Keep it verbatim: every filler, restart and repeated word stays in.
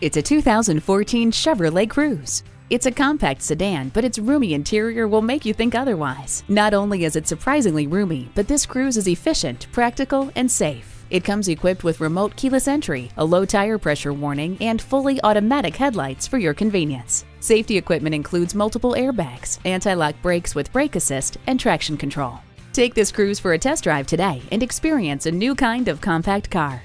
It's a two thousand fourteen Chevrolet Cruze. It's a compact sedan, but its roomy interior will make you think otherwise. Not only is it surprisingly roomy, but this Cruze is efficient, practical, and safe. It comes equipped with remote keyless entry, a low tire pressure warning, and fully automatic headlights for your convenience. Safety equipment includes multiple airbags, anti-lock brakes with brake assist, and traction control. Take this Cruze for a test drive today and experience a new kind of compact car.